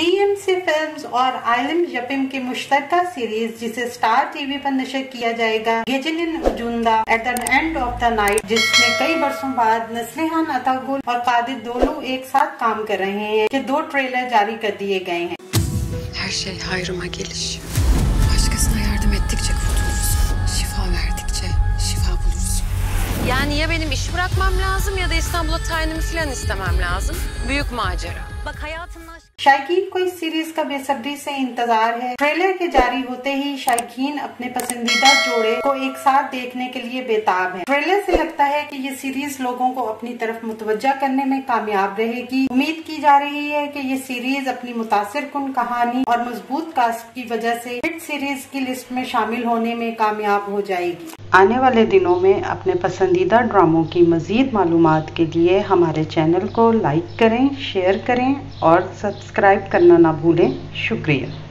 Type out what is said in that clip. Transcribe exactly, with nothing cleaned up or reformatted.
D M C films और islands यपिम की मुश्तरका सीरीज जिसे स्टार टीवी पर नशर किया जाएगा at the end of the night, जिसमें कई वर्षों बाद नस्लिहान अतागुल और कादिर दोलू एक साथ काम कर रहे हैं, के दो ट्रेलर जारी कर दिए गए हैं। हर şey hayrıma gelir. Başkasına yardım ettikçe kurtuluruz. Şifa verdikçe şifa buluruz. Yani ya benim iş bırakmam lazım ya da İstanbul'a tayinimi filan istemem lazım. Büyük macera. Bak hayatımda शायकीन को इस सीरीज का बेसब्री से इंतजार है। ट्रेलर के जारी होते ही शायकीन अपने पसंदीदा जोड़े को एक साथ देखने के लिए बेताब है। ट्रेलर से लगता है कि ये सीरीज लोगों को अपनी तरफ मुतवज्जा करने में कामयाब रहेगी। उम्मीद की जा रही है कि ये सीरीज अपनी मुतासिरकुन कहानी और मजबूत कास्ट की वजह से हिट सीरीज की लिस्ट में शामिल होने में कामयाब हो जाएगी। आने वाले दिनों में अपने पसंदीदा ड्रामों की मज़ीद मालूमात के लिए हमारे चैनल को लाइक करें, शेयर करें और सब्सक्राइब करना ना भूलें। शुक्रिया।